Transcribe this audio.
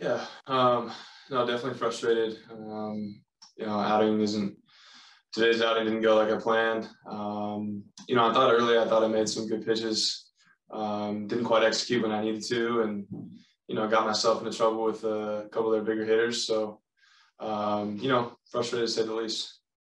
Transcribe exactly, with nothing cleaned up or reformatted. Yeah, um, no, definitely frustrated. Um, you know, outing isn't, today's outing didn't go like I planned. Um, you know, I thought early, I thought I made some good pitches. Um, didn't quite execute when I needed to, and, you know, got myself into trouble with a couple of their bigger hitters. So, um, you know, frustrated to say the least.